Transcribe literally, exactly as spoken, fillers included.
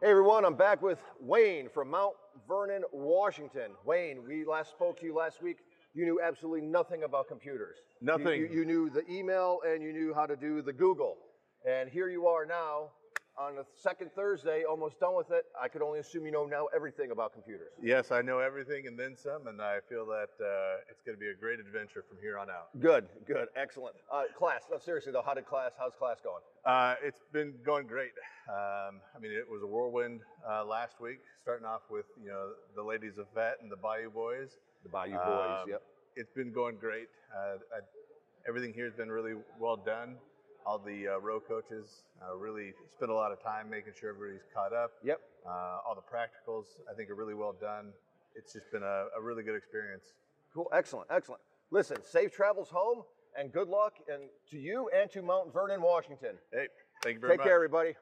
Hey everyone, I'm back with Wayne from Mount Vernon, Washington. Wayne, we last spoke to you last week. You knew absolutely nothing about computers. Nothing. You, you, you knew the email and you knew how to do the Google. And here you are now on the second Thursday, almost done with it. I could only assume you know now everything about computers. Yes, I know everything and then some, and I feel that uh, it's going to be a great adventure from here on out. Good, good, excellent. Uh, class, no, seriously though, how did class, how's class going? Uh, it's been going great. Um, I mean, it was a whirlwind uh, last week, starting off with, you know, the ladies of V E T and the Bayou Boys. The Bayou Boys, um, yep. It's been going great. Uh, I, everything here has been really well done. All the uh, row coaches uh, really spent a lot of time making sure everybody's caught up. Yep. Uh, all the practicals, I think, are really well done. It's just been a, a really good experience. Cool, excellent, excellent. Listen, safe travels home. And good luck and to you and to Mount Vernon, Washington. Hey, thank you very much. Take care, everybody.